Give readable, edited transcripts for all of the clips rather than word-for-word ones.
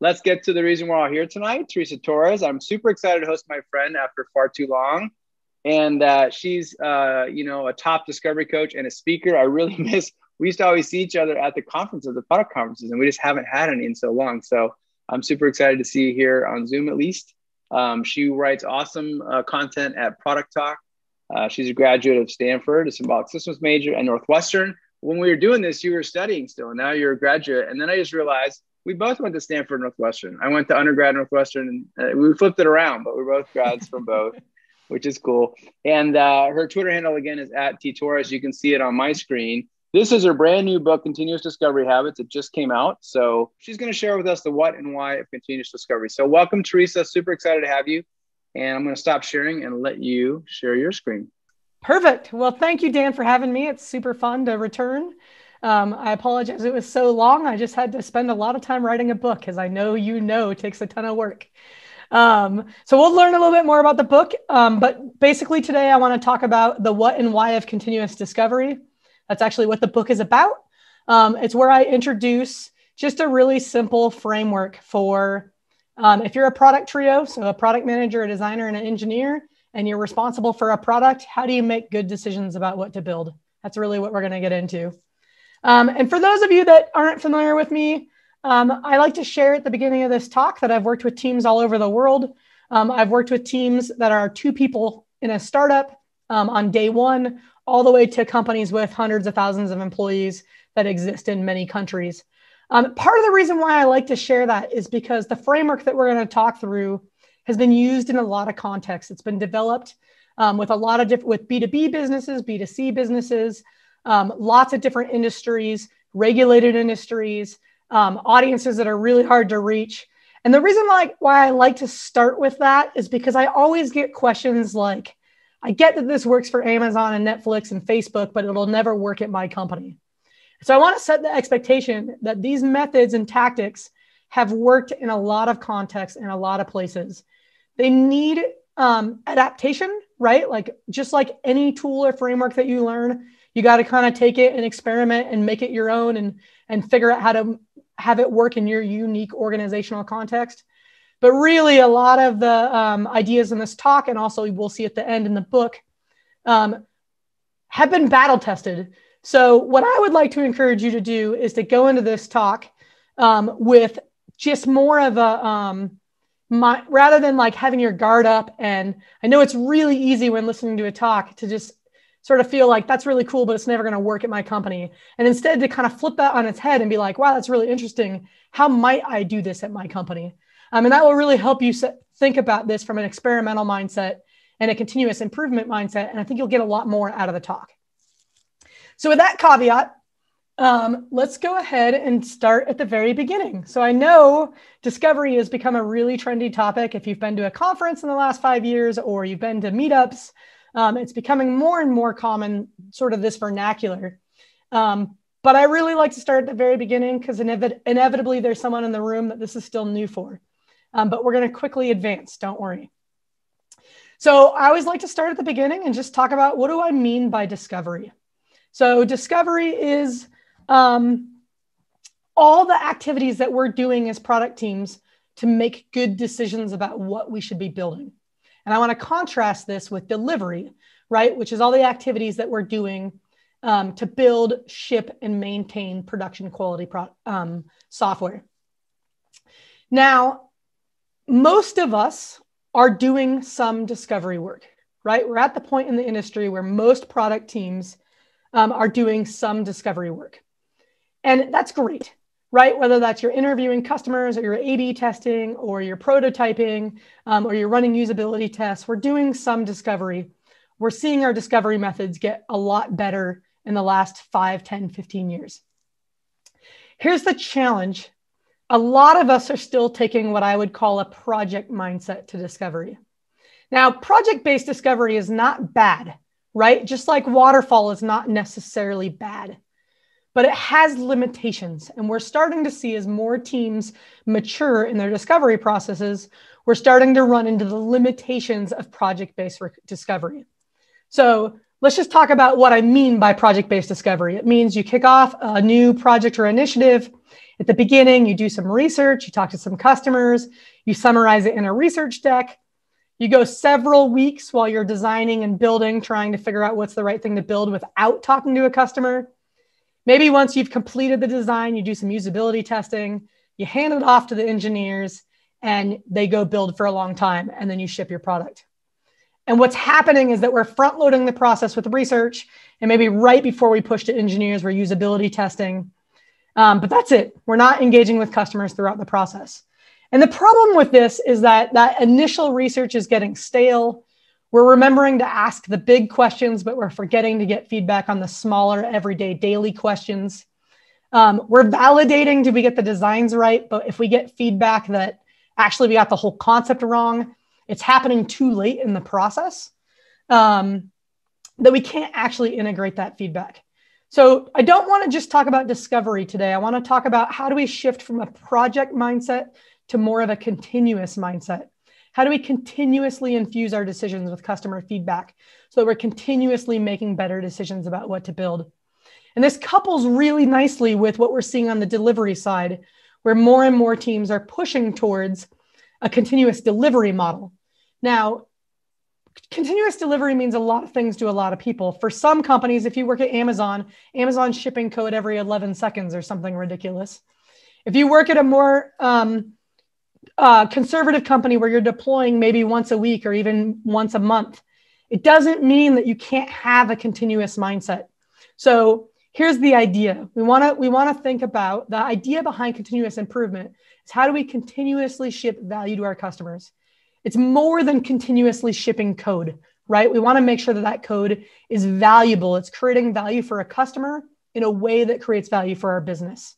let's get to the reason we're all here tonight, Teresa Torres. I'm super excited to host my friend after far too long. And she's, you know, a top discovery coach and a speaker. I really miss, we used to always see each other at the conferences, the product conferences, and we just haven't had any in so long. So I'm super excited to see you here on Zoom, at least. She writes awesome content at Product Talk. She's a graduate of Stanford, a symbolic systems major, and Northwestern. When we were doing this, you were studying still, and now you're a graduate. And then I just realized we both went to Stanford, Northwestern. I went to undergrad Northwestern, and we flipped it around, but we're both grads from both, which is cool. And her Twitter handle, again, is @ttorres. You can see it on my screen. This is her brand new book, Continuous Discovery Habits. It just came out. So she's going to share with us the what and why of continuous discovery. So welcome, Teresa. Super excited to have you. And I'm going to stop sharing and let you share your screen. Perfect. Well, thank you, Dan, for having me. It's super fun to return. I apologize. It was so long. I just had to spend a lot of time writing a book because I know, it takes a ton of work. So we'll learn a little bit more about the book. But basically today I want to talk about the what and why of continuous discovery. That's actually what the book is about. It's where I introduce just a really simple framework for if you're a product trio, so a product manager, a designer, and an engineer, and you're responsible for a product, how do you make good decisions about what to build? That's really what we're going to get into. And for those of you that aren't familiar with me, I like to share at the beginning of this talk that I've worked with teams all over the world. I've worked with teams that are 2 people in a startup on day one, all the way to companies with hundreds of thousands of employees that exist in many countries. Part of the reason why I like to share that is because the framework that we're going to talk through has been used in a lot of contexts. It's been developed with a lot of with B2B businesses, B2C businesses, lots of different industries, regulated industries, audiences that are really hard to reach. And the reason why I like to start with that is because I always get questions like, I get that this works for Amazon and Netflix and Facebook, but it'll never work at my company. So I want to set the expectation that these methods and tactics have worked in a lot of contexts and a lot of places. They need adaptation, right? Like just like any tool or framework that you learn, you got to kind of take it and experiment and make it your own and figure out how to have it work in your unique organizational context. But really a lot of the ideas in this talk, and also we'll see at the end in the book, have been battle tested. So what I would like to encourage you to do is to go into this talk with just more of a, rather than like having your guard up. And I know it's really easy when listening to a talk to just sort of feel like that's really cool, but it's never going to work at my company. And instead to kind of flip that on its head and be like, wow, that's really interesting. How might I do this at my company? And that will really help you think about this from an experimental mindset and a continuous improvement mindset. And I think you'll get a lot more out of the talk. So with that caveat, let's go ahead and start at the very beginning. So I know discovery has become a really trendy topic. If you've been to a conference in the last 5 years or you've been to meetups, it's becoming more and more common, sort of this vernacular. But I really like to start at the very beginning because inevitably there's someone in the room that this is still new for. But we're going to quickly advance, don't worry. So I always like to start at the beginning and just talk about what do I mean by discovery? So discovery is all the activities that we're doing as product teams to make good decisions about what we should be building. And I want to contrast this with delivery, right? Which is all the activities that we're doing to build, ship, and maintain production quality software. Now, most of us are doing some discovery work, right? We're at the point in the industry where most product teams are doing some discovery work. And that's great, right? Whether that's you're interviewing customers or you're A/B testing or you're prototyping or you're running usability tests, we're doing some discovery. We're seeing our discovery methods get a lot better in the last 5, 10, 15 years. Here's the challenge. A lot of us are still taking what I would call a project mindset to discovery. Now, project-based discovery is not bad, right? Just like waterfall is not necessarily bad, but it has limitations. And we're starting to see as more teams mature in their discovery processes, we're starting to run into the limitations of project-based discovery. So let's just talk about what I mean by project-based discovery. It means you kick off a new project or initiative At the beginning, you do some research, you talk to some customers, you summarize it in a research deck. You go several weeks while you're designing and building, trying to figure out what's the right thing to build without talking to a customer. Maybe once you've completed the design, you do some usability testing, you hand it off to the engineers, and they go build for a long time, and then you ship your product. And what's happening is that we're front-loading the process with research, and maybe right before we push to engineers, we're usability testing. But that's it. We're not engaging with customers throughout the process. And the problem with this is that that initial research is getting stale. We're remembering to ask the big questions, but we're forgetting to get feedback on the smaller, everyday, daily questions. We're validating, did we get the designs right? But if we get feedback that actually we got the whole concept wrong, it's happening too late in the process that we can't actually integrate that feedback. So I don't want to just talk about discovery today. I want to talk about how do we shift from a project mindset to more of a continuous mindset. How do we continuously infuse our decisions with customer feedback so that we're continuously making better decisions about what to build? And this couples really nicely with what we're seeing on the delivery side, where more and more teams are pushing towards a continuous delivery model. Now, continuous delivery means a lot of things to a lot of people. For some companies, if you work at Amazon, Amazon's shipping code every 11 seconds or something ridiculous. If you work at a more conservative company where you're deploying maybe once a week or even once a month, it doesn't mean that you can't have a continuous mindset. So here's the idea. We want to think about the idea behind continuous improvement is how do we continuously ship value to our customers? It's more than continuously shipping code, right? We want to make sure that that code is valuable. It's creating value for a customer in a way that creates value for our business.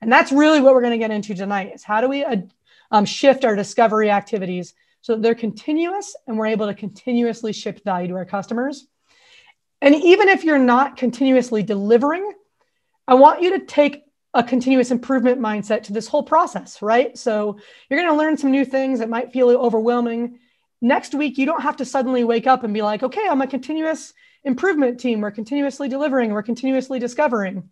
And that's really what we're going to get into tonight is how do we shift our discovery activities so that they're continuous and we're able to continuously ship value to our customers. And even if you're not continuously delivering, I want you to take a continuous improvement mindset to this whole process, right? So you're going to learn some new things that might feel overwhelming. Next week, you don't have to suddenly wake up and be like, okay, I'm a continuous improvement team. We're continuously delivering. We're continuously discovering.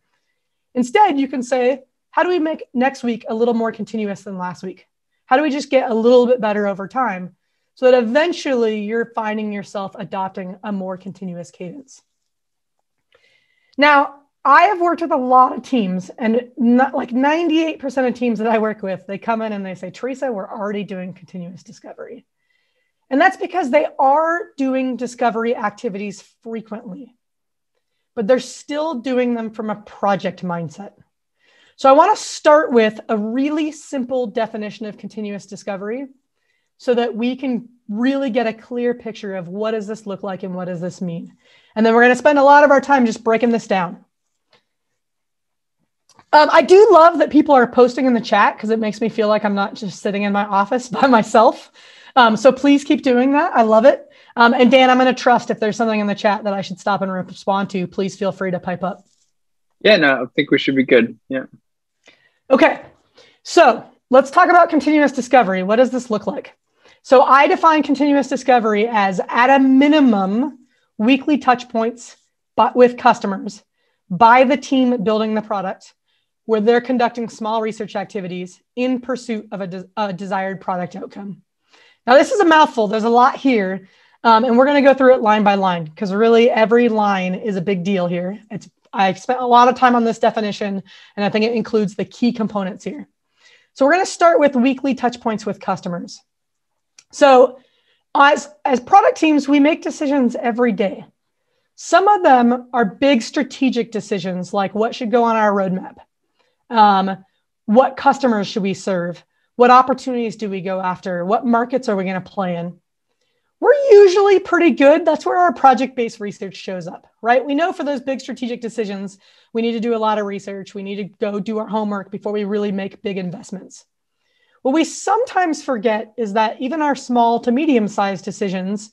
Instead, you can say, how do we make next week a little more continuous than last week? How do we just get a little bit better over time so that eventually you're finding yourself adopting a more continuous cadence? Now, I have worked with a lot of teams, and not like 98% of teams that I work with, they come in and they say, Teresa, we're already doing continuous discovery. And that's because they are doing discovery activities frequently, but they're still doing them from a project mindset. So I want to start with a really simple definition of continuous discovery so that we can really get a clear picture of what does this look like and what does this mean. And then we're going to spend a lot of our time just breaking this down. I do love that people are posting in the chat because it makes me feel like I'm not just sitting in my office by myself. So please keep doing that. I love it. And Dan, I'm going to trust if there's something in the chat that I should stop and respond to, please feel free to pipe up. Yeah, no, I think we should be good. Yeah. Okay, so let's talk about continuous discovery. What does this look like? So I define continuous discovery as at a minimum weekly touch points but with customers by the team building the product where they're conducting small research activities in pursuit of a desired product outcome. Now this is a mouthful, there's a lot here and we're gonna go through it line by line because really every line is a big deal here. I spent a lot of time on this definition, and I think it includes the key components here. So we're going to start with weekly touch points with customers. So as product teams, we make decisions every day. Some of them are big strategic decisions, like what should go on our roadmap? What customers should we serve? What opportunities do we go after? What markets are we going to play in? We're usually pretty good. That's where our project-based research shows up, right? We know for those big strategic decisions, we need to do a lot of research. We need to go do our homework before we really make big investments. What we sometimes forget is that even our small to medium-sized decisions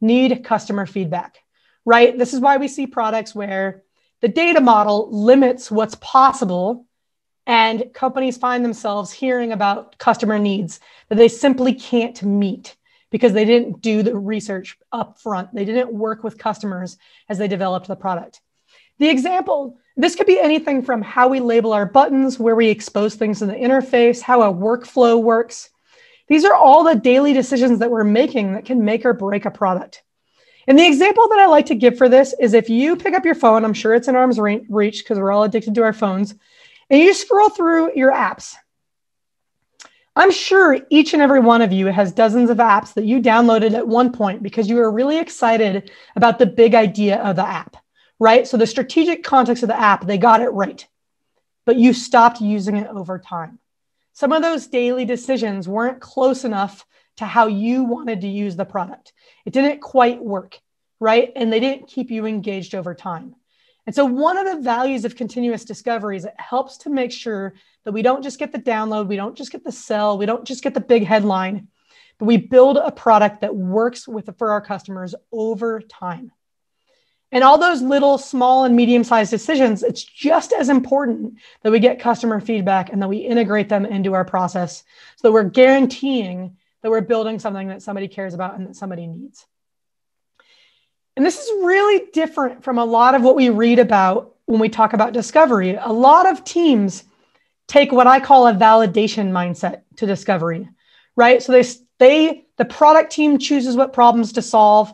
need customer feedback, right? This is why we see products where the data model limits what's possible and companies find themselves hearing about customer needs that they simply can't meet, because they didn't do the research up front. They didn't work with customers as they developed the product. The example This could be anything from how we label our buttons, where we expose things in the interface, how a workflow works. These are all the daily decisions that we're making that can make or break a product. And the example that I like to give for this is if you pick up your phone, I'm sure it's in arm's reach because we're all addicted to our phones, and you scroll through your apps. I'm sure each and every one of you has dozens of apps that you downloaded at one point because you were really excited about the big idea of the app, right? So the strategic context of the app, they got it right, but you stopped using it over time. Some of those daily decisions weren't close enough to how you wanted to use the product. It didn't quite work, right? And they didn't keep you engaged over time. And so one of the values of continuous discovery is it helps to make sure that we don't just get the download, we don't just get the sell, we don't just get the big headline, but we build a product that works for our customers over time. And all those little, small and medium-sized decisions, it's just as important that we get customer feedback and that we integrate them into our process so that we're guaranteeing that we're building something that somebody cares about and that somebody needs. And this is really different from a lot of what we read about when we talk about discovery. A lot of teams take what I call a validation mindset to discovery, right? So the product team chooses what problems to solve.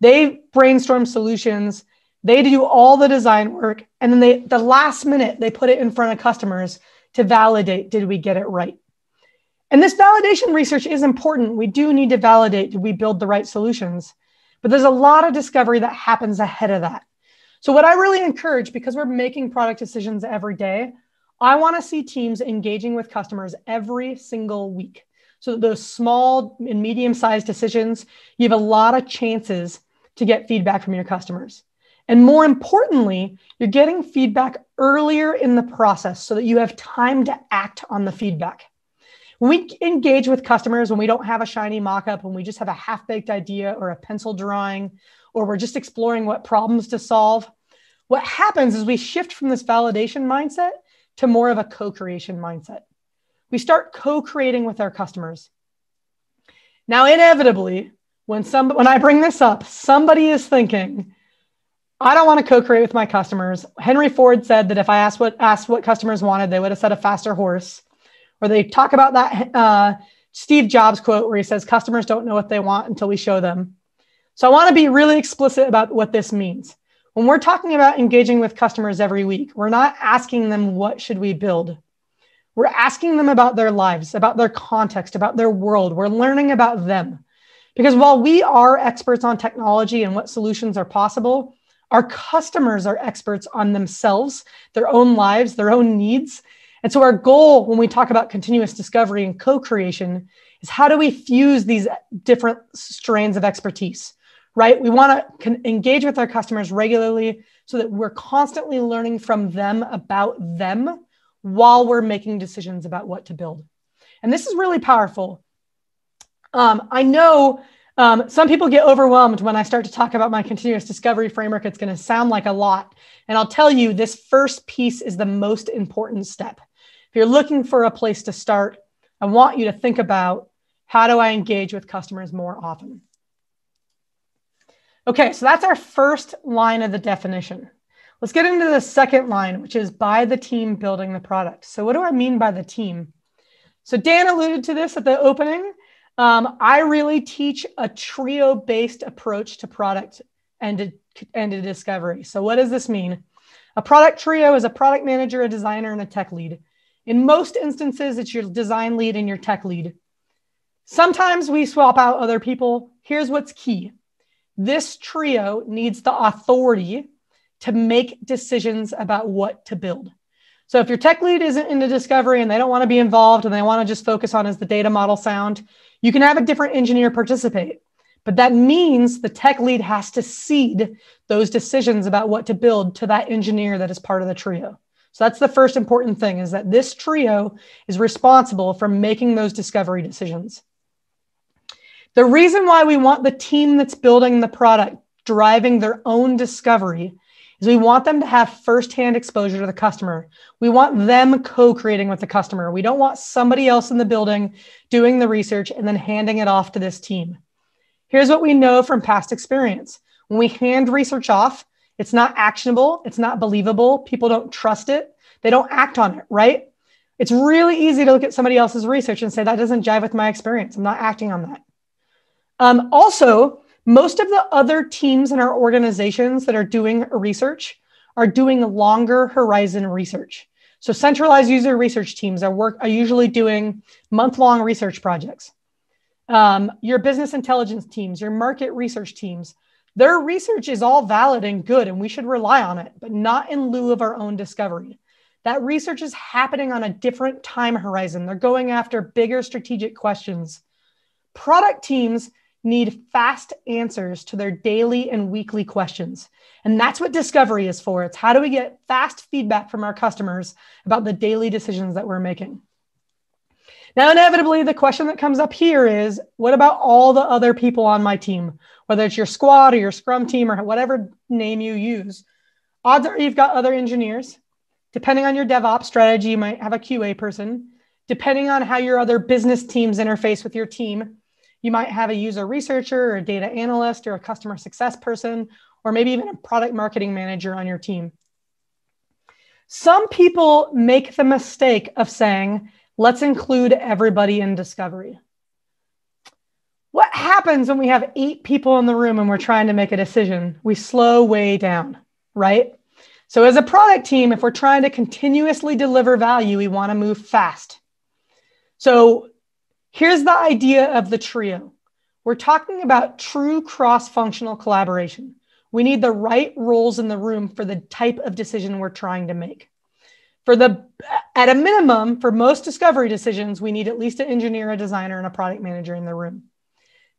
They brainstorm solutions. They do all the design work. And then the last minute, they put it in front of customers to validate, did we get it right? And this validation research is important. We do need to validate, did we build the right solutions? But there's a lot of discovery that happens ahead of that. So what I really encourage, because we're making product decisions every day, I want to see teams engaging with customers every single week. So those small and medium-sized decisions, you have a lot of chances to get feedback from your customers. And more importantly, you're getting feedback earlier in the process so that you have time to act on the feedback. When we engage with customers, when we don't have a shiny mock-up, when we just have a half-baked idea or a pencil drawing, or we're just exploring what problems to solve, what happens is we shift from this validation mindset to more of a co-creation mindset. We start co-creating with our customers. Now, inevitably, when I bring this up, somebody is thinking, I don't want to co-create with my customers. Henry Ford said that if I asked what customers wanted, they would have said a faster horse. Or they talk about that Steve Jobs quote where he says, customers don't know what they want until we show them. So I want to be really explicit about what this means. When we're talking about engaging with customers every week, we're not asking them, what should we build? We're asking them about their lives, about their context, about their world. We're learning about them. Because while we are experts on technology and what solutions are possible, our customers are experts on themselves, their own lives, their own needs. And so our goal when we talk about continuous discovery and co-creation is how do we fuse these different strains of expertise, right? We want to engage with our customers regularly so that we're constantly learning from them about them while we're making decisions about what to build. And this is really powerful. I know some people get overwhelmed when I start to talk about my continuous discovery framework. It's going to sound like a lot. And I'll tell you, this first piece is the most important step. If you're looking for a place to start, I want you to think about how do I engage with customers more often? Okay, so that's our first line of the definition. Let's get into the second line, which is by the team building the product. So what do I mean by the team? So Dan alluded to this at the opening. I really teach a trio-based approach to product and to discovery. So what does this mean? A product trio is a product manager, a designer, and a tech lead. In most instances, it's your design lead and your tech lead. Sometimes we swap out other people. Here's what's key. This trio needs the authority to make decisions about what to build. So if your tech lead isn't into discovery and they don't want to be involved and they want to just focus on is the data model sound, you can have a different engineer participate. But that means the tech lead has to cede those decisions about what to build to that engineer that is part of the trio. So that's the first important thing, is that this trio is responsible for making those discovery decisions. The reason why we want the team that's building the product driving their own discovery is we want them to have firsthand exposure to the customer. We want them co-creating with the customer. We don't want somebody else in the building doing the research and then handing it off to this team. Here's what we know from past experience. When we hand research off, It's not actionable. It's not believable. People don't trust it. They don't act on it, right? It's really easy to look at somebody else's research and say, that doesn't jive with my experience. I'm not acting on that. Also, most of the other teams in our organizations that are doing research are doing longer horizon research. So centralized user research teams are usually doing month-long research projects. Your business intelligence teams, your market research teams, their research is all valid and good, and we should rely on it, but not in lieu of our own discovery. That research is happening on a different time horizon. They're going after bigger strategic questions. Product teams need fast answers to their daily and weekly questions. And that's what discovery is for. It's how do we get fast feedback from our customers about the daily decisions that we're making. Now, inevitably, the question that comes up here is, what about all the other people on my team? Whether it's your squad or your scrum team or whatever name you use, odds are you've got other engineers. Depending on your DevOps strategy, you might have a QA person. Depending on how your other business teams interface with your team, you might have a user researcher or a data analyst or a customer success person, or maybe even a product marketing manager on your team. Some people make the mistake of saying, let's include everybody in discovery. What happens when we have 8 people in the room and we're trying to make a decision? We slow way down, right? So as a product team, if we're trying to continuously deliver value, we want to move fast. So here's the idea of the trio. We're talking about true cross-functional collaboration. We need the right roles in the room for the type of decision we're trying to make. At a minimum, for most discovery decisions, we need at least an engineer, a designer, and a product manager in the room.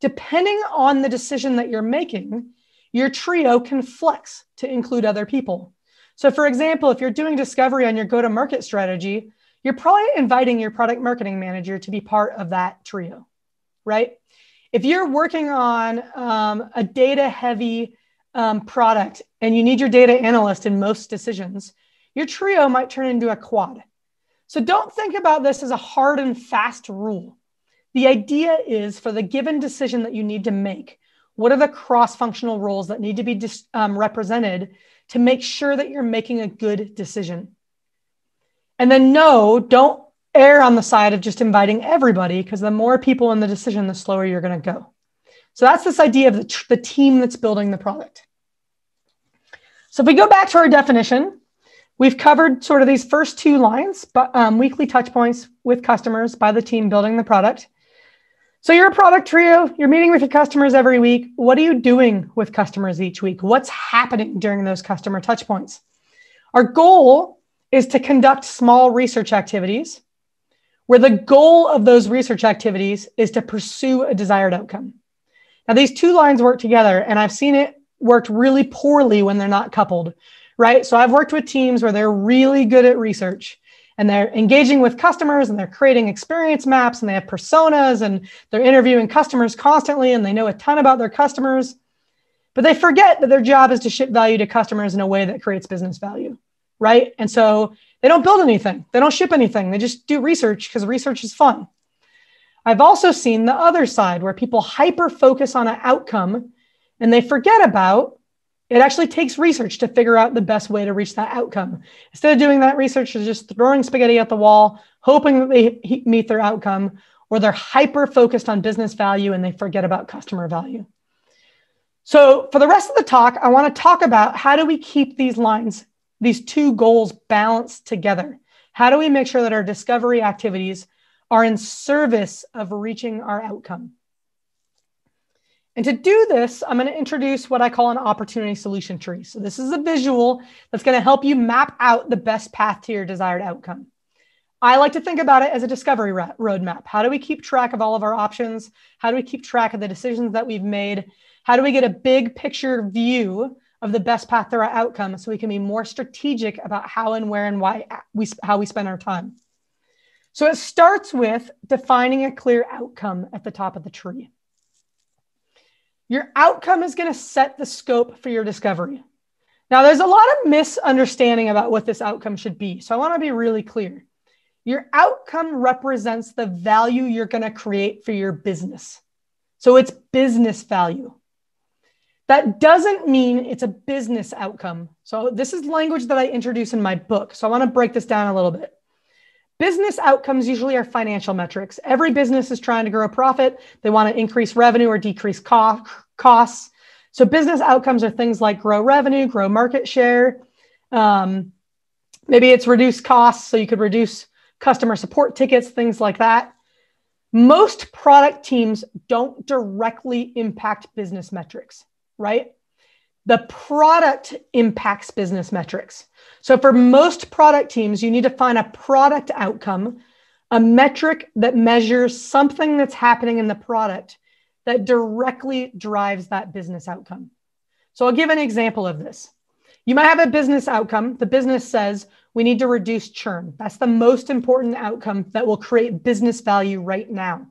Depending on the decision that you're making, your trio can flex to include other people. So for example, if you're doing discovery on your go-to-market strategy, you're probably inviting your product marketing manager to be part of that trio, right? If you're working on a data-heavy product and you need your data analyst in most decisions, your trio might turn into a quad. So don't think about this as a hard and fast rule. The idea is for the given decision that you need to make, what are the cross-functional roles that need to be represented to make sure that you're making a good decision? And then no, don't err on the side of just inviting everybody, because the more people in the decision, the slower you're going to go. So that's this idea of the team that's building the product. So if we go back to our definition, we've covered sort of these first 2 lines, but weekly touch points with customers by the team building the product. So you're a product trio, you're meeting with your customers every week. What are you doing with customers each week? What's happening during those customer touch points? Our goal is to conduct small research activities where the goal of those research activities is to pursue a desired outcome. Now, these 2 lines work together, and I've seen it worked really poorly when they're not coupled, right? So I've worked with teams where they're really good at research and they're engaging with customers and they're creating experience maps and they have personas and they're interviewing customers constantly and they know a ton about their customers, but they forget that their job is to ship value to customers in a way that creates business value. Right? And so they don't build anything. They don't ship anything. They just do research because research is fun. I've also seen the other side where people hyper-focus on an outcome and they forget about it actually takes research to figure out the best way to reach that outcome. Instead of doing that research, they're just throwing spaghetti at the wall, hoping that they meet their outcome, or they're hyper-focused on business value and they forget about customer value. So for the rest of the talk, I want to talk about how do we keep these lines, these 2 goals balanced together. How do we make sure that our discovery activities are in service of reaching our outcome? And to do this, I'm going to introduce what I call an opportunity solution tree. So this is a visual that's going to help you map out the best path to your desired outcome. I like to think about it as a discovery roadmap. How do we keep track of all of our options? How do we keep track of the decisions that we've made? How do we get a big picture view of the best path to our outcome so we can be more strategic about how and where and why how we spend our time. So it starts with defining a clear outcome at the top of the tree. Your outcome is going to set the scope for your discovery. Now, there's a lot of misunderstanding about what this outcome should be. So I want to be really clear. Your outcome represents the value you're going to create for your business. So it's business value. That doesn't mean it's a business outcome. So this is language that I introduce in my book. So I want to break this down a little bit. Business outcomes usually are financial metrics. Every business is trying to grow profit. They want to increase revenue or decrease costs. So business outcomes are things like grow revenue, grow market share. Maybe it's reduce costs, so you could reduce customer support tickets, things like that. Most product teams don't directly impact business metrics, right? The product impacts business metrics. So for most product teams, you need to find a product outcome, a metric that measures something that's happening in the product that directly drives that business outcome. So I'll give an example of this. You might have a business outcome. The business says, we need to reduce churn. That's the most important outcome that will create business value right now.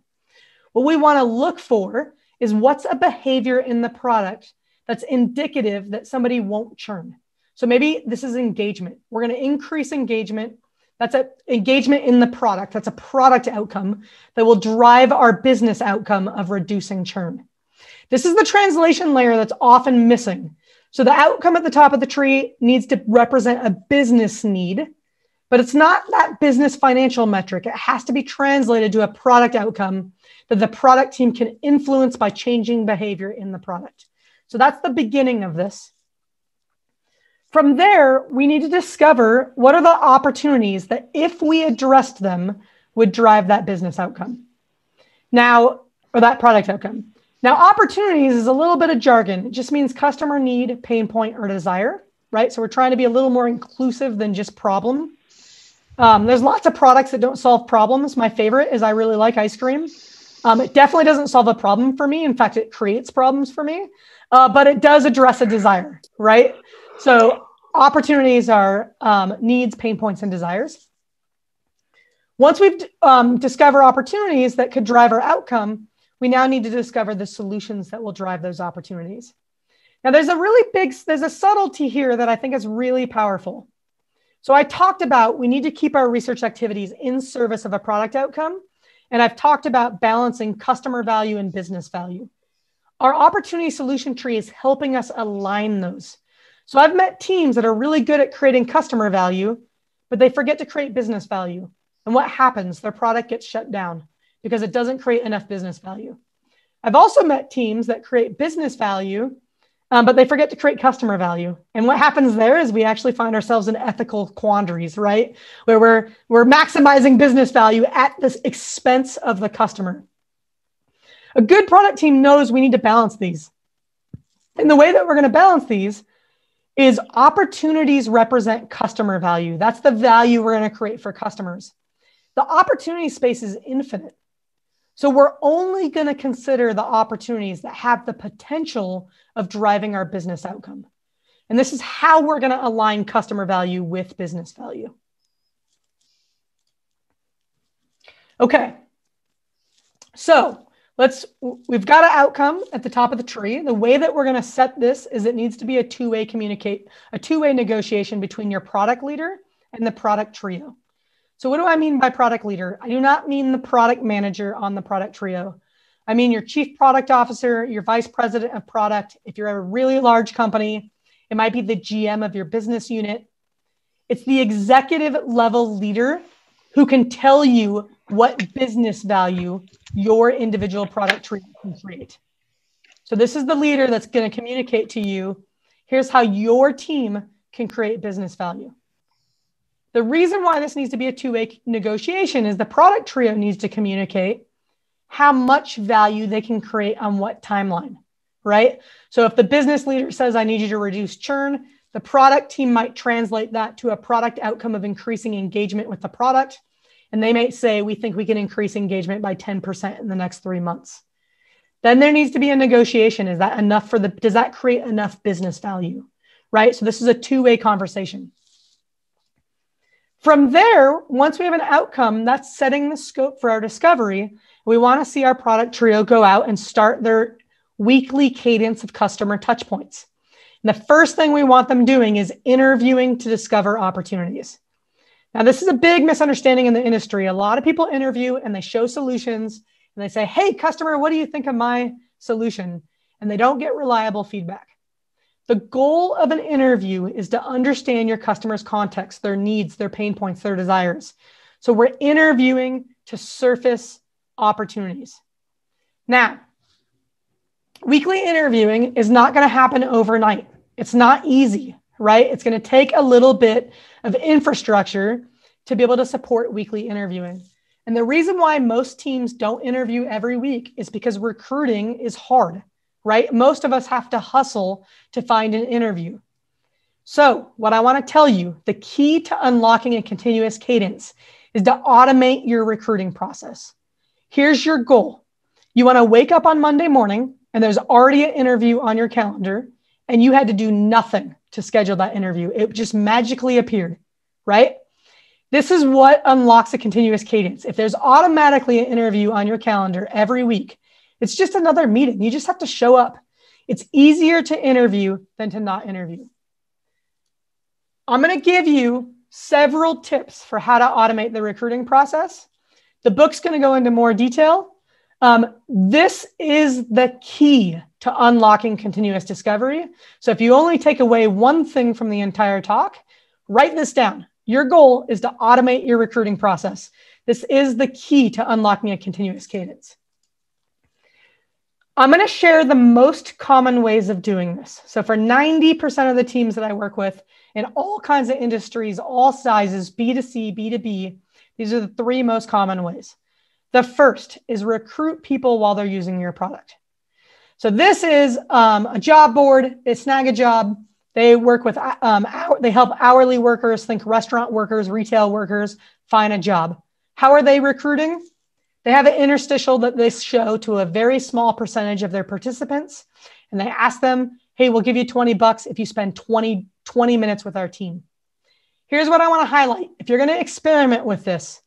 What we want to look for is what's a behavior in the product that's indicative that somebody won't churn. So maybe this is engagement. We're going to increase engagement. That's an engagement in the product. That's a product outcome that will drive our business outcome of reducing churn. This is the translation layer that's often missing. So the outcome at the top of the tree needs to represent a business need, but it's not that business financial metric. It has to be translated to a product outcome that the product team can influence by changing behavior in the product. So that's the beginning of this. From there, we need to discover what are the opportunities that if we addressed them would drive that business outcome. Now, or that product outcome. Now, opportunities is a little bit of jargon. It just means customer need, pain point, or desire, right? So we're trying to be a little more inclusive than just problem. There's lots of products that don't solve problems. My favorite is I really like ice cream. It definitely doesn't solve a problem for me. In fact, it creates problems for me, but it does address a desire, right? So opportunities are needs, pain points, and desires. Once we've discovered opportunities that could drive our outcome, we now need to discover the solutions that will drive those opportunities. Now, there's a really big, there's a subtlety here that I think is really powerful. So I talked about, we need to keep our research activities in service of a product outcome. And I've talked about balancing customer value and business value. Our opportunity solution tree is helping us align those. So I've met teams that are really good at creating customer value, but they forget to create business value. And what happens? Their product gets shut down because it doesn't create enough business value. I've also met teams that create business value, but they forget to create customer value. And what happens there is we actually find ourselves in ethical quandaries, right? Where we're maximizing business value at the expense of the customer. A good product team knows we need to balance these. And the way that we're going to balance these is opportunities represent customer value. That's the value we're going to create for customers. The opportunity space is infinite. So we're only going to consider the opportunities that have the potential of driving our business outcome. And this is how we're going to align customer value with business value. Okay. So we've got an outcome at the top of the tree. The way that we're going to set this is it needs to be a two-way negotiation between your product leader and the product trio. So what do I mean by product leader? I do not mean the product manager on the product trio. I mean your chief product officer, your vice president of product. If you're a really large company, it might be the GM of your business unit. It's the executive level leader who can tell you what business value your individual product trio can create. So this is the leader that's going to communicate to you, here's how your team can create business value. The reason why this needs to be a two-way negotiation is the product trio needs to communicate how much value they can create on what timeline, right? So if the business leader says, I need you to reduce churn, the product team might translate that to a product outcome of increasing engagement with the product. And they might say, we think we can increase engagement by 10% in the next 3 months. Then there needs to be a negotiation. Is that enough for the, does that create enough business value, right? So this is a two-way conversation. From there, once we have an outcome, that's setting the scope for our discovery. We want to see our product trio go out and start their weekly cadence of customer touch points. And the first thing we want them doing is interviewing to discover opportunities. Now, this is a big misunderstanding in the industry. A lot of people interview and they show solutions and they say, hey, customer, what do you think of my solution? And they don't get reliable feedback. The goal of an interview is to understand your customer's context, their needs, their pain points, their desires. So we're interviewing to surface opportunities. Now, weekly interviewing is not going to happen overnight. It's not easy, right? It's going to take a little bit of infrastructure to be able to support weekly interviewing. And the reason why most teams don't interview every week is because recruiting is hard, right? Most of us have to hustle to find an interview. So what I want to tell you, the key to unlocking a continuous cadence is to automate your recruiting process. Here's your goal. You want to wake up on Monday morning and there's already an interview on your calendar and you had to do nothing to schedule that interview. It just magically appeared, right? This is what unlocks a continuous cadence. If there's automatically an interview on your calendar every week, it's just another meeting. You just have to show up. It's easier to interview than to not interview. I'm going to give you several tips for how to automate the recruiting process. The book's going to go into more detail. This is the key to unlocking continuous discovery. So if you only take away one thing from the entire talk, write this down. Your goal is to automate your recruiting process. This is the key to unlocking a continuous cadence. I'm going to share the most common ways of doing this. So for 90% of the teams that I work with in all kinds of industries, all sizes, B2C, B2B, these are the three most common ways. The first is recruit people while they're using your product. So this is a job board. It's Snagajob. They work with, they help hourly workers, think restaurant workers, retail workers, find a job. How are they recruiting? They have an interstitial that they show to a very small percentage of their participants. And they ask them, hey, we'll give you $20 if you spend 20 minutes with our team. Here's what I want to highlight. If you're going to experiment with this,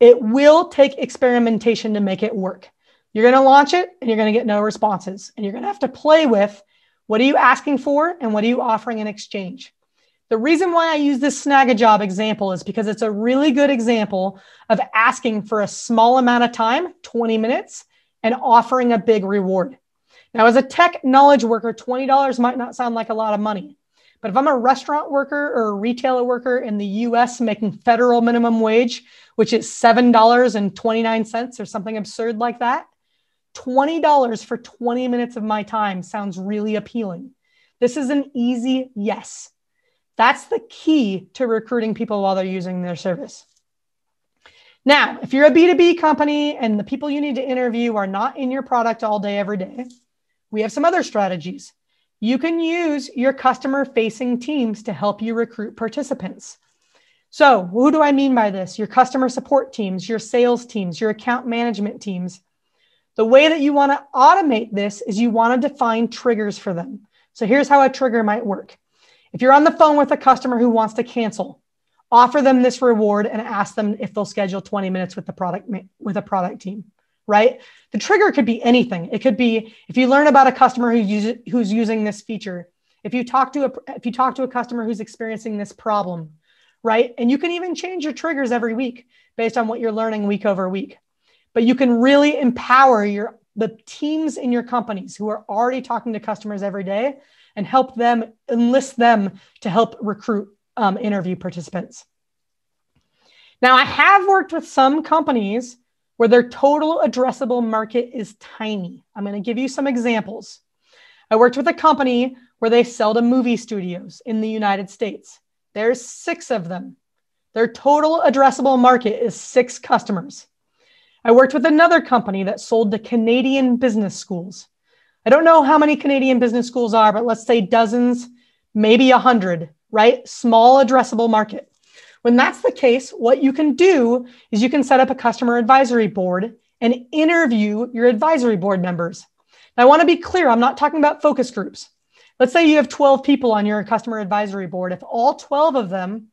it will take experimentation to make it work. You're going to launch it and you're going to get no responses. And you're going to have to play with, what are you asking for? And what are you offering in exchange? The reason why I use this Snagajob example is because it's a really good example of asking for a small amount of time, 20 minutes, and offering a big reward. Now, as a tech knowledge worker, $20 might not sound like a lot of money, but if I'm a restaurant worker or a retailer worker in the US making federal minimum wage, which is $7.29 or something absurd like that, $20 for 20 minutes of my time sounds really appealing. This is an easy yes. That's the key to recruiting people while they're using their service. Now, if you're a B2B company and the people you need to interview are not in your product all day, every day, we have some other strategies. You can use your customer-facing teams to help you recruit participants. So who do I mean by this? Your customer support teams, your sales teams, your account management teams. The way that you want to automate this is you want to define triggers for them. So here's how a trigger might work. If you're on the phone with a customer who wants to cancel, offer them this reward and ask them if they'll schedule 20 minutes with the product team, right? The trigger could be anything. It could be if you learn about a customer who's using this feature, if you talk to a customer who's experiencing this problem, right? And you can even change your triggers every week based on what you're learning week over week. But you can really empower the teams in your companies who are already talking to customers every day and help them, enlist them to help recruit interview participants. Now, I have worked with some companies where their total addressable market is tiny. I'm going to give you some examples. I worked with a company where they sell to movie studios in the United States. There's 6 of them. Their total addressable market is 6 customers. I worked with another company that sold to Canadian business schools. I don't know how many Canadian business schools are, but let's say dozens, maybe 100, right? Small addressable market. When that's the case, what you can do is you can set up a customer advisory board and interview your advisory board members. Now, I want to be clear. I'm not talking about focus groups. Let's say you have 12 people on your customer advisory board. If all 12 of them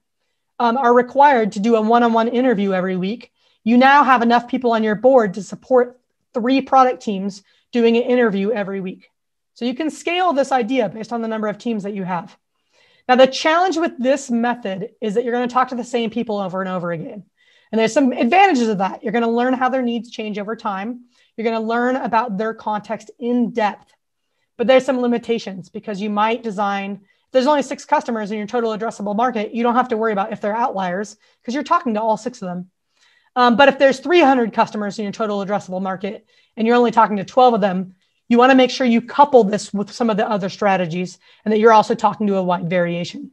are required to do a one-on-one interview every week, you now have enough people on your board to support 3 product teams doing an interview every week. So you can scale this idea based on the number of teams that you have. Now, the challenge with this method is that you're going to talk to the same people over and over again. And there's some advantages of that. You're going to learn how their needs change over time. You're going to learn about their context in depth. But there's some limitations because you might design, there's only 6 customers in your total addressable market. You don't have to worry about if they're outliers because you're talking to all 6 of them. But if there's 300 customers in your total addressable market and you're only talking to 12 of them, you want to make sure you couple this with some of the other strategies and that you're also talking to a wide variation.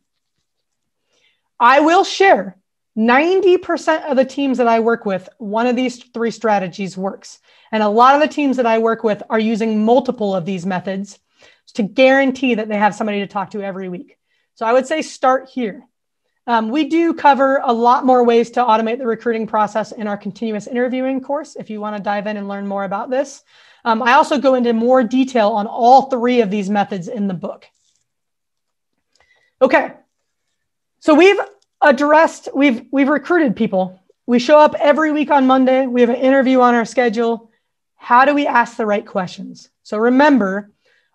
I will share 90% of the teams that I work with, one of these 3 strategies works. And a lot of the teams that I work with are using multiple of these methods to guarantee that they have somebody to talk to every week. So I would say start here. We do cover a lot more ways to automate the recruiting process in our continuous interviewing course, if you want to dive in and learn more about this. I also go into more detail on all 3 of these methods in the book. Okay, so we've recruited people. We show up every week on Monday. We have an interview on our schedule. How do we ask the right questions? So remember,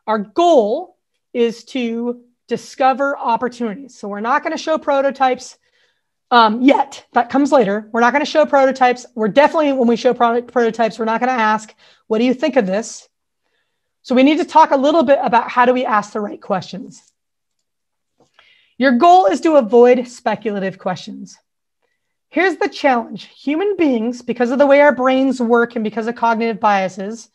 our goal is to discover opportunities. So we're not going to show prototypes yet. That comes later. We're not going to show prototypes. We're definitely, when we show prototypes, we're not going to ask, what do you think of this? So we need to talk a little bit about how do we ask the right questions. Your goal is to avoid speculative questions. Here's the challenge. Human beings, because of the way our brains work and because of cognitive biases,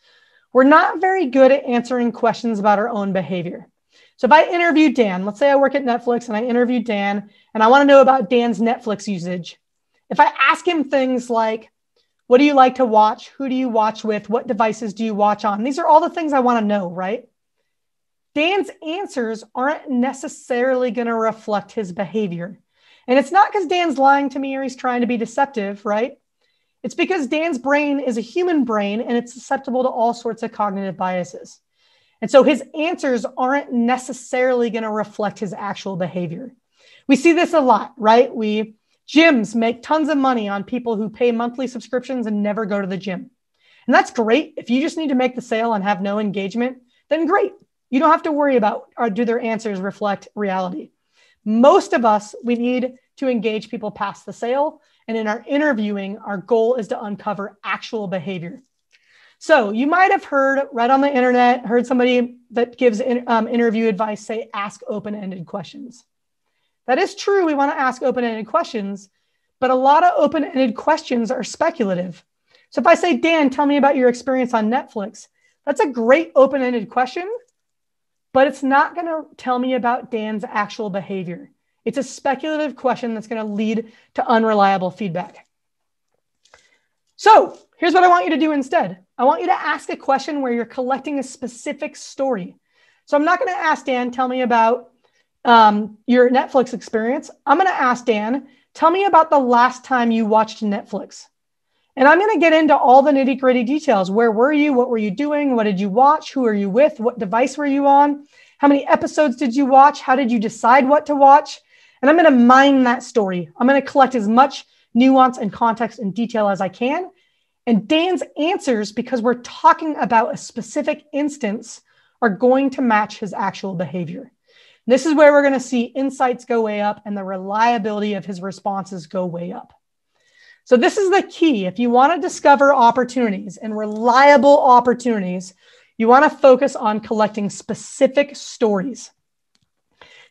we're not very good at answering questions about our own behavior. So if I interview Dan, let's say I work at Netflix and I interview Dan and I want to know about Dan's Netflix usage. If I ask him things like, what do you like to watch? Who do you watch with? What devices do you watch on? These are all the things I want to know, right? Dan's answers aren't necessarily going to reflect his behavior. And it's not because Dan's lying to me or he's trying to be deceptive, right? It's because Dan's brain is a human brain and it's susceptible to all sorts of cognitive biases. And so his answers aren't necessarily going to reflect his actual behavior. We see this a lot, right? Gyms make tons of money on people who pay monthly subscriptions and never go to the gym. And that's great. If you just need to make the sale and have no engagement, then great. You don't have to worry about, or do their answers reflect reality? Most of us, we need to engage people past the sale. And in our interviewing, our goal is to uncover actual behavior. So you might have heard, right on the internet, heard somebody that gives interview advice say, ask open-ended questions. That is true. We want to ask open-ended questions, but a lot of open-ended questions are speculative. So if I say, Dan, tell me about your experience on Netflix, that's a great open-ended question, but it's not going to tell me about Dan's actual behavior. It's a speculative question that's going to lead to unreliable feedback. So here's what I want you to do instead. I want you to ask a question where you're collecting a specific story. So I'm not going to ask Dan, tell me about your Netflix experience. I'm going to ask Dan, tell me about the last time you watched Netflix. And I'm going to get into all the nitty-gritty details. Where were you? What were you doing? What did you watch? Who are you with? What device were you on? How many episodes did you watch? How did you decide what to watch? And I'm going to mine that story. I'm going to collect as much nuance and context and detail as I can. And Dan's answers, because we're talking about a specific instance, are going to match his actual behavior. This is where we're going to see insights go way up and the reliability of his responses go way up. So this is the key. If you want to discover opportunities and reliable opportunities, you want to focus on collecting specific stories.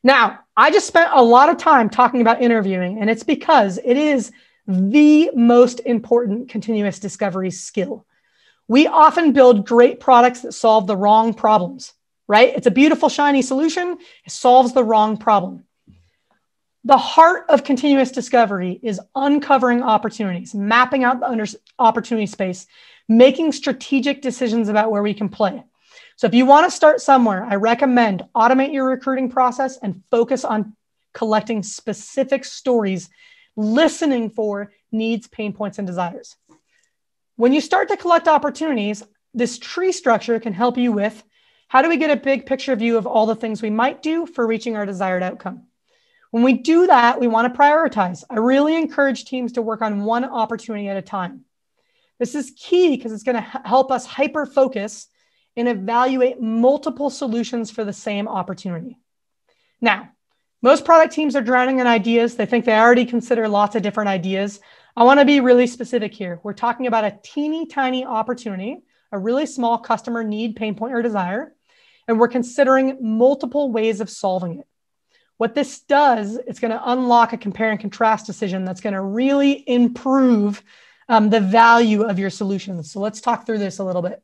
Now, I just spent a lot of time talking about interviewing, and it's because it is the most important continuous discovery skill. We often build great products that solve the wrong problems, right? It's a beautiful, shiny solution. It solves the wrong problem. The heart of continuous discovery is uncovering opportunities, mapping out the opportunity space, making strategic decisions about where we can play. So if you want to start somewhere, I recommend automate your recruiting process and focus on collecting specific stories, listening for needs, pain points, and desires. When you start to collect opportunities, this tree structure can help you with how do we get a big picture view of all the things we might do for reaching our desired outcome. When we do that, we want to prioritize. I really encourage teams to work on one opportunity at a time. This is key because it's going to help us hyper-focus and evaluate multiple solutions for the same opportunity. Now, most product teams are drowning in ideas. They think they already consider lots of different ideas. I want to be really specific here. We're talking about a teeny tiny opportunity, a really small customer need, pain point, or desire. and we're considering multiple ways of solving it. What this does, it's going to unlock a compare and contrast decision that's going to really improve the value of your solutions. So let's talk through this a little bit.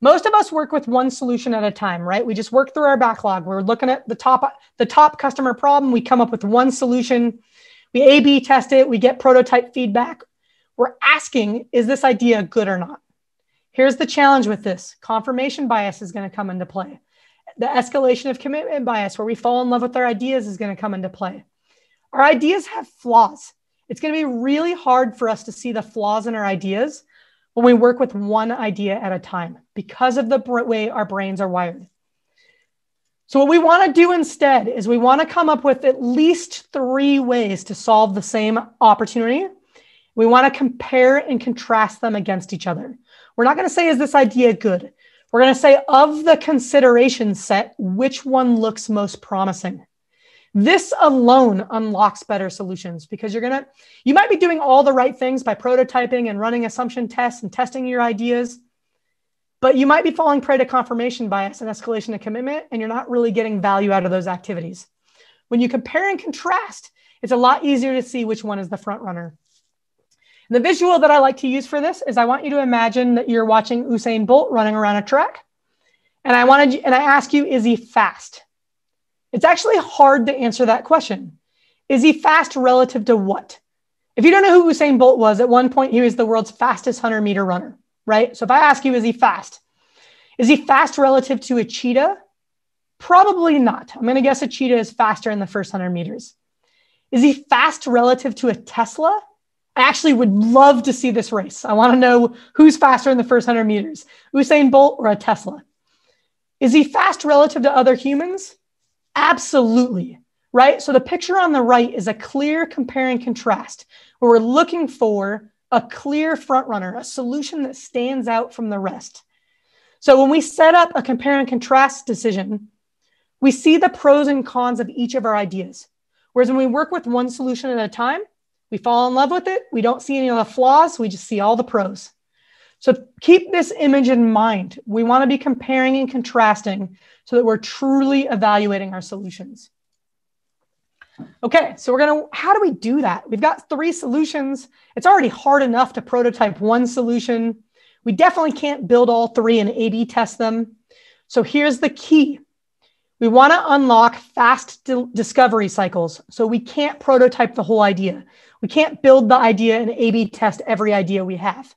Most of us work with one solution at a time, right? We just work through our backlog. We're looking at the top customer problem. We come up with one solution. We A/B test it. We get prototype feedback. We're asking, is this idea good or not? Here's the challenge with this. Confirmation bias is going to come into play. The escalation of commitment bias, where we fall in love with our ideas, is going to come into play. Our ideas have flaws. It's going to be really hard for us to see the flaws in our ideas when we work with one idea at a time because of the way our brains are wired. So what we want to do instead is we want to come up with at least 3 ways to solve the same opportunity. We want to compare and contrast them against each other. We're not going to say, is this idea good? We're going to say, of the consideration set, which one looks most promising? This alone unlocks better solutions because you might be doing all the right things by prototyping and running assumption tests and testing your ideas, but you might be falling prey to confirmation bias and escalation of commitment, and you're not really getting value out of those activities. When you compare and contrast, it's a lot easier to see which one is the front runner. And the visual that I like to use for this is I want you to imagine that you're watching Usain Bolt running around a track, and I ask you, is he fast? It's actually hard to answer that question. Is he fast relative to what? If you don't know who Usain Bolt was, at one point he was the world's fastest 100-meter runner, right? So if I ask you, is he fast? Is he fast relative to a cheetah? Probably not. I'm going to guess a cheetah is faster in the first 100 meters. Is he fast relative to a Tesla? I actually would love to see this race. I want to know who's faster in the first 100 meters, Usain Bolt or a Tesla. Is he fast relative to other humans? Absolutely, right? So the picture on the right is a clear compare and contrast where we're looking for a clear front runner, a solution that stands out from the rest. So when we set up a compare and contrast decision, we see the pros and cons of each of our ideas. Whereas when we work with one solution at a time, we fall in love with it. We don't see any of the flaws. We just see all the pros. So keep this image in mind. We want to be comparing and contrasting so that we're truly evaluating our solutions. Okay, so how do we do that? We've got 3 solutions. It's already hard enough to prototype one solution. We definitely can't build all 3 and A/B test them. So here's the key. We want to unlock fast discovery cycles. So we can't prototype the whole idea. We can't build the idea and A/B test every idea we have.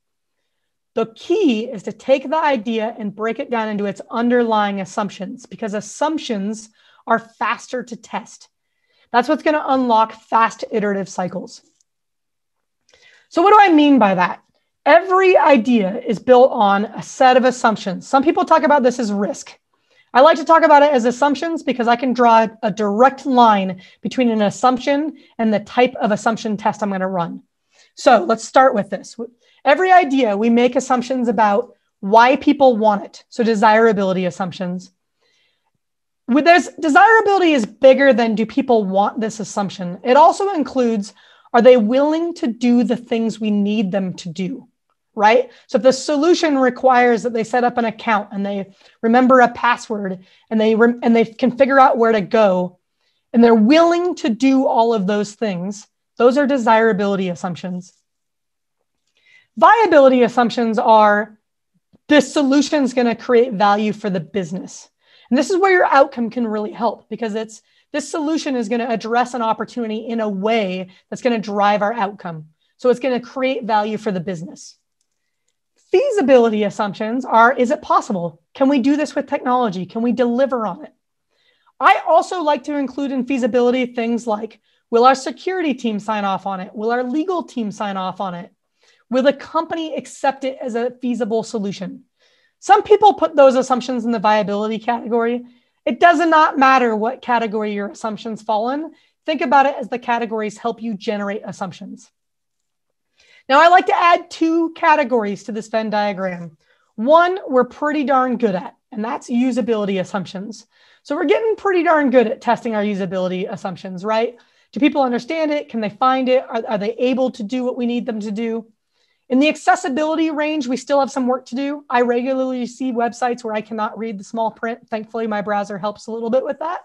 The key is to take the idea and break it down into its underlying assumptions, because assumptions are faster to test. That's what's going to unlock fast iterative cycles. So what do I mean by that? Every idea is built on a set of assumptions. Some people talk about this as risk. I like to talk about it as assumptions because I can draw a direct line between an assumption and the type of assumption test I'm going to run. So let's start with this. Every idea, we make assumptions about why people want it. So desirability assumptions. Desirability is bigger than do people want this assumption. It also includes, are they willing to do the things we need them to do? Right? So if the solution requires that they set up an account and they remember a password and they can figure out where to go and they're willing to do all of those things, those are desirability assumptions. Viability assumptions are this solution is going to create value for the business. And this is where your outcome can really help, because it's this solution is going to address an opportunity in a way that's going to drive our outcome. So it's going to create value for the business. Feasibility assumptions are, is it possible? Can we do this with technology? Can we deliver on it? I also like to include in feasibility things like, will our security team sign off on it? Will our legal team sign off on it? Will the company accept it as a feasible solution? Some people put those assumptions in the viability category. It does not matter what category your assumptions fall in. Think about it as the categories help you generate assumptions. Now, I like to add 2 categories to this Venn diagram. One we're pretty darn good at, and that's usability assumptions. So we're getting pretty darn good at testing our usability assumptions, right? Do people understand it? Can they find it? Are they able to do what we need them to do? In the accessibility range, we still have some work to do. I regularly see websites where I cannot read the small print. Thankfully, my browser helps a little bit with that.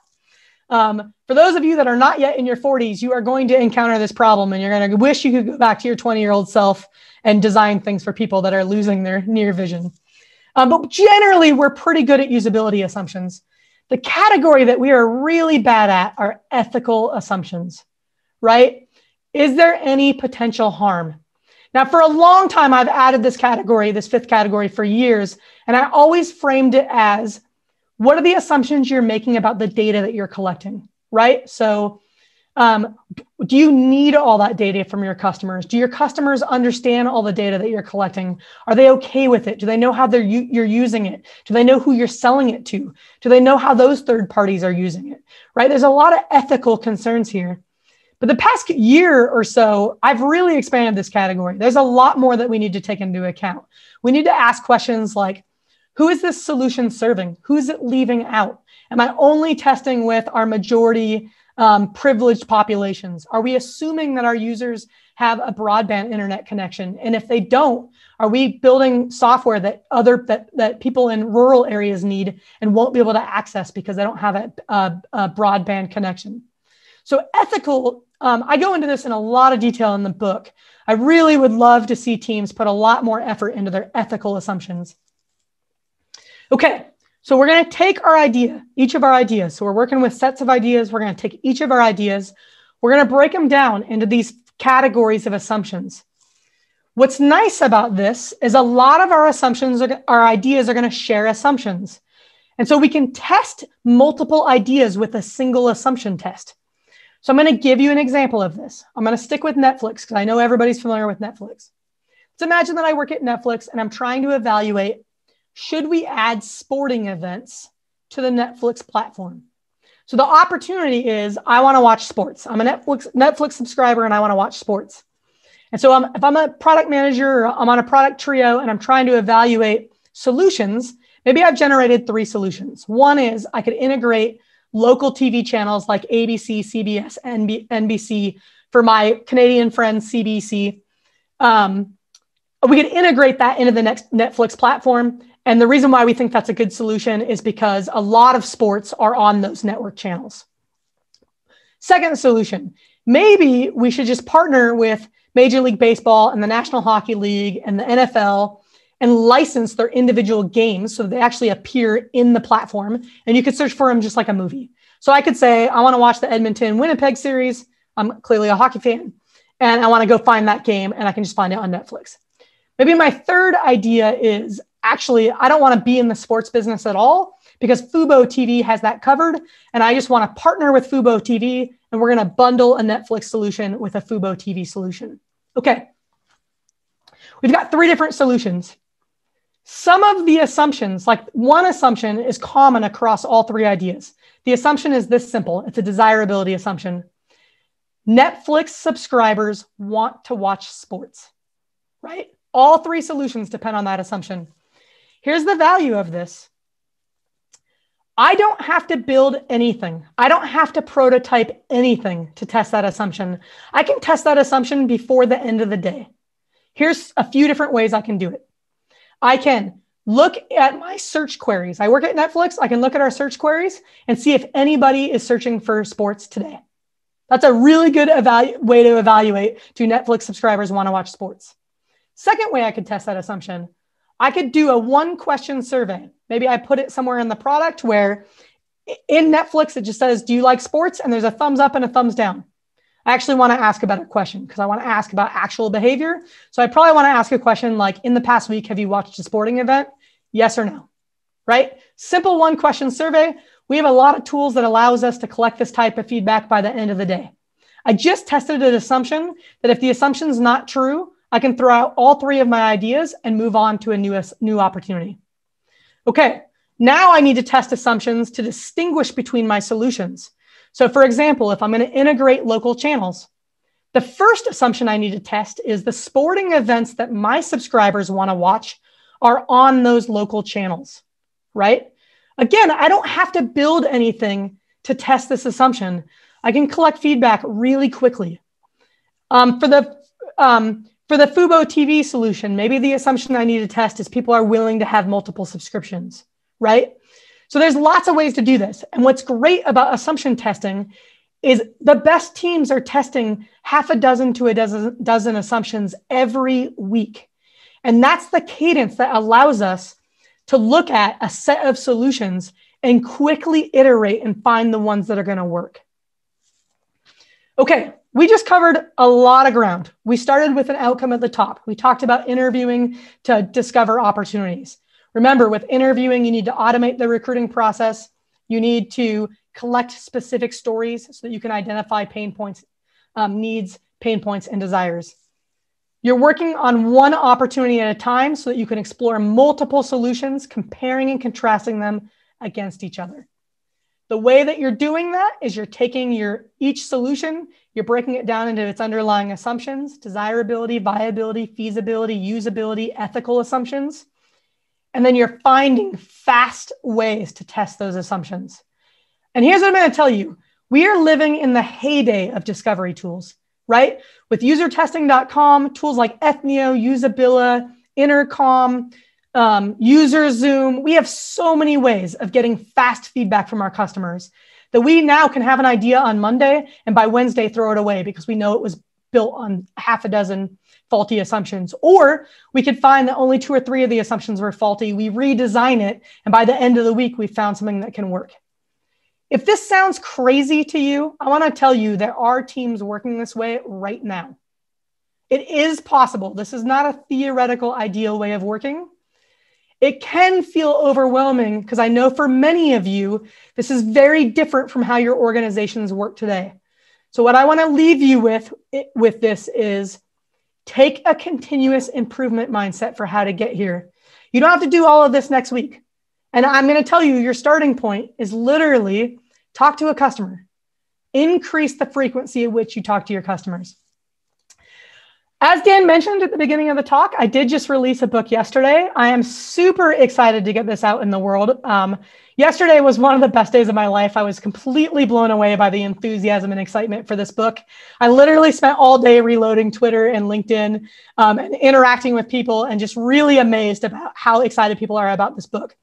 For those of you that are not yet in your 40s, you are going to encounter this problem, and you're going to wish you could go back to your 20-year-old self and design things for people that are losing their near vision. But generally, we're pretty good at usability assumptions. The category that we are really bad at are ethical assumptions, right? Is there any potential harm? Now, for a long time, I've added this category, this fifth category, for years, and I always framed it as, what are the assumptions you're making about the data that you're collecting, right? So do you need all that data from your customers? Do your customers understand all the data that you're collecting? Are they okay with it? Do they know how you're using it? Do they know who you're selling it to? Do they know how those third parties are using it, right? There's a lot of ethical concerns here. But the past year or so, I've really expanded this category. There's a lot more that we need to take into account. We need to ask questions like, who is this solution serving? Who's it leaving out? Am I only testing with our majority privileged populations? Are we assuming that our users have a broadband internet connection? And if they don't, are we building software that that people in rural areas need and won't be able to access because they don't have a broadband connection? So ethical, I go into this in a lot of detail in the book. I really would love to see teams put a lot more effort into their ethical assumptions. Okay, so we're going to take our idea, each of our ideas. So we're working with sets of ideas. We're going to take each of our ideas. We're going to break them down into these categories of assumptions. What's nice about this is a lot of our assumptions, our ideas are going to share assumptions. And so we can test multiple ideas with a single assumption test. So I'm going to give you an example of this. I'm going to stick with Netflix because I know everybody's familiar with Netflix. Let's imagine that I work at Netflix and I'm trying to evaluate, should we add sporting events to the Netflix platform? So the opportunity is, I want to watch sports. I'm a Netflix subscriber and I want to watch sports. And so if I'm a product manager or I'm on a product trio and I'm trying to evaluate solutions, maybe I've generated three solutions. One is I could integrate local TV channels like ABC, CBS, NBC, for my Canadian friends, CBC. We could integrate that into the next Netflix platform. And the reason why we think that's a good solution is because a lot of sports are on those network channels. Second solution, maybe we should just partner with Major League Baseball and the National Hockey League and the NFL and license their individual games so they actually appear in the platform. And you could search for them just like a movie. So I could say, I want to watch the Edmonton Winnipeg series. I'm clearly a hockey fan. And I want to go find that game. And I can just find it on Netflix. Maybe my third idea is, actually, I don't want to be in the sports business at all because Fubo TV has that covered. And I just want to partner with Fubo TV. And we're going to bundle a Netflix solution with a Fubo TV solution. Okay. We've got three different solutions. Some of the assumptions, like one assumption is common across all three ideas. The assumption is this simple. It's a desirability assumption. Netflix subscribers want to watch sports, right? All three solutions depend on that assumption. Here's the value of this. I don't have to build anything. I don't have to prototype anything to test that assumption. I can test that assumption before the end of the day. Here's a few different ways I can do it. I can look at my search queries. I work at Netflix. I can look at our search queries and see if anybody is searching for sports today. That's a really good way to evaluate, do Netflix subscribers want to watch sports? Second way I could test that assumption, I could do a one-question survey. Maybe I put it somewhere in the product where in Netflix, it just says, do you like sports? And there's a thumbs up and a thumbs down. I actually want to ask a better question because I want to ask about actual behavior. So I probably want to ask a question like, in the past week, have you watched a sporting event? Yes or no, right? Simple one-question survey. We have a lot of tools that allows us to collect this type of feedback by the end of the day. I just tested an assumption that if the assumption's not true, I can throw out all three of my ideas and move on to a new opportunity. Okay, now I need to test assumptions to distinguish between my solutions. So for example, if I'm going to integrate local channels, the first assumption I need to test is the sporting events that my subscribers want to watch are on those local channels, right? Again, I don't have to build anything to test this assumption. I can collect feedback really quickly. For the For the Fubo TV solution, maybe the assumption I need to test is people are willing to have multiple subscriptions, right? So there's lots of ways to do this. And what's great about assumption testing is the best teams are testing half a dozen to a dozen assumptions every week. And that's the cadence that allows us to look at a set of solutions and quickly iterate and find the ones that are going to work. Okay, we just covered a lot of ground. We started with an outcome at the top. We talked about interviewing to discover opportunities. Remember, with interviewing, you need to automate the recruiting process. You need to collect specific stories so that you can identify pain points, needs, pain points, and desires. You're working on one opportunity at a time so that you can explore multiple solutions, comparing and contrasting them against each other. The way that you're doing that is you're taking each solution, you're breaking it down into its underlying assumptions, desirability, viability, feasibility, usability, ethical assumptions. And then you're finding fast ways to test those assumptions. And here's what I'm going to tell you. We are living in the heyday of discovery tools, right? With usertesting.com, tools like Ethnio, Usabilla, Intercom, UserZoom. We have so many ways of getting fast feedback from our customers that we now can have an idea on Monday and by Wednesday throw it away because we know it was built on half a dozen faulty assumptions. Or we could find that only 2 or 3 of the assumptions were faulty. We redesign it. And by the end of the week, we found something that can work. If this sounds crazy to you, I want to tell you there are teams working this way right now. It is possible. This is not a theoretical ideal way of working. It can feel overwhelming because I know for many of you, this is very different from how your organizations work today. So what I want to leave you with this is take a continuous improvement mindset for how to get here. You don't have to do all of this next week. And I'm going to tell you your starting point is literally talk to a customer. Increase the frequency at which you talk to your customers. As Dan mentioned at the beginning of the talk, I did just release a book yesterday. I am super excited to get this out in the world. Yesterday was one of the best days of my life. I was completely blown away by the enthusiasm and excitement for this book. I literally spent all day reloading Twitter and LinkedIn and interacting with people and just really amazed about how excited people are about this book.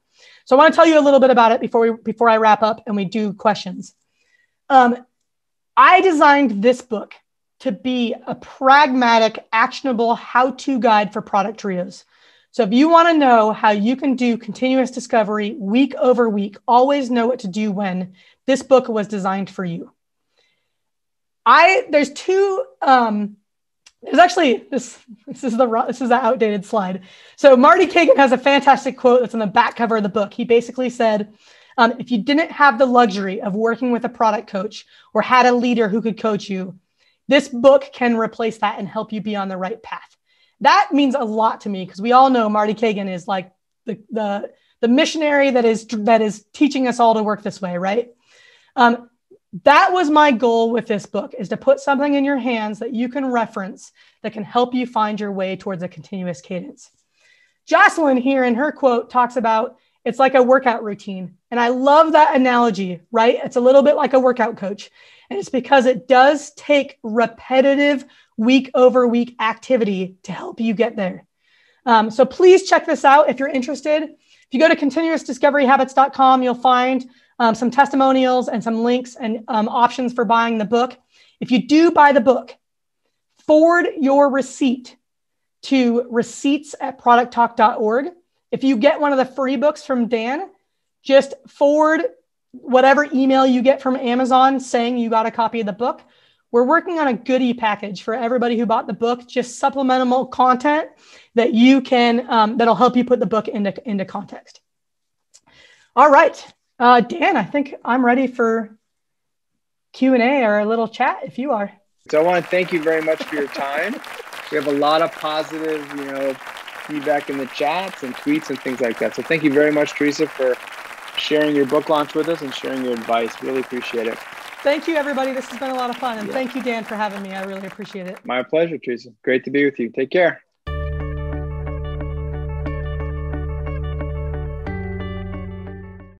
So I want to tell you a little bit about it before I wrap up and we do questions. I designed this book to be a pragmatic, actionable how-to guide for product trios. So if you want to know how you can do continuous discovery week over week, always know what to do when, this book was designed for you. There's actually, this is an outdated slide. So Marty Cagan has a fantastic quote that's on the back cover of the book. He basically said, if you didn't have the luxury of working with a product coach or had a leader who could coach you, this book can replace that and help you be on the right path. That means a lot to me because we all know Marty Cagan is like the missionary that is teaching us all to work this way, right? That was my goal with this book, is to put something in your hands that you can reference that can help you find your way towards a continuous cadence. Jocelyn here in her quote talks about, it's like a workout routine. And I love that analogy, right? It's a little bit like a workout coach. And it's because it does take repetitive week over week activity to help you get there. So please check this out if you're interested. If you go to continuousdiscoveryhabits.com, you'll find some testimonials and some links and options for buying the book. If you do buy the book, forward your receipt to receipts@producttalk.org. If you get one of the free books from Dan, just forward whatever email you get from Amazon saying you got a copy of the book. We're working on a goodie package for everybody who bought the book, just supplemental content that you can, that'll help you put the book into context. All right. Dan, I think I'm ready for Q&A or a little chat if you are. So I want to thank you very much for your time. We have a lot of positive, feedback in the chats and tweets and things like that. So thank you very much, Teresa, for sharing your book launch with us and sharing your advice. Really appreciate it. Thank you, everybody. This has been a lot of fun. And Thank you, Dan, for having me. I really appreciate it. My pleasure, Teresa. Great to be with you. Take care.